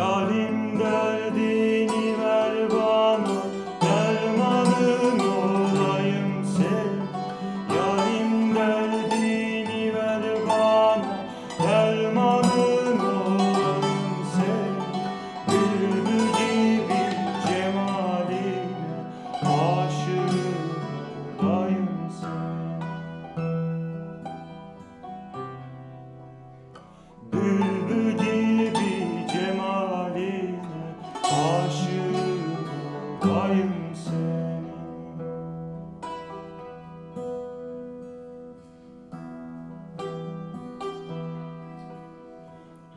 Yarim derdini ver bana, dermanım olayım sen. Yarim derdini ver bana, dermanım olayım sen. Bülbül gibi cemaline aşık olayım sen. Bülbül gibi cemaline aşık olayım senin.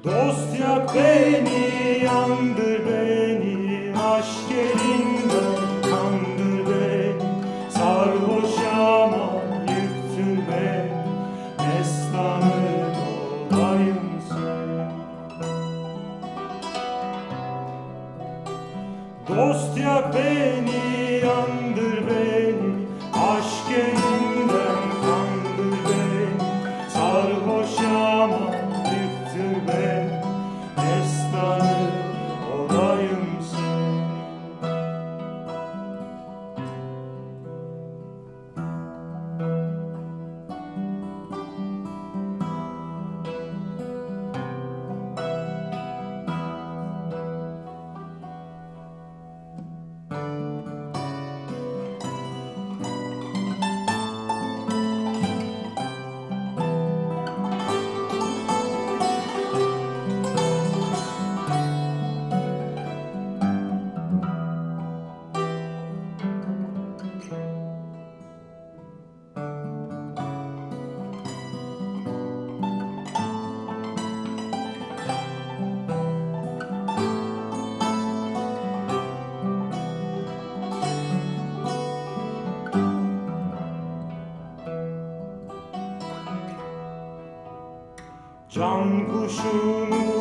Dost yak beni, yandır beni, aşk elinden kandır beni. Sarhoş ama yıktır beni, mestanım olayım sen. Dost yak beni, yandır beni, aşk elinden kandır beni. Sarhoş ama yıktır beni, mestanım olayım sen. Can kuşunu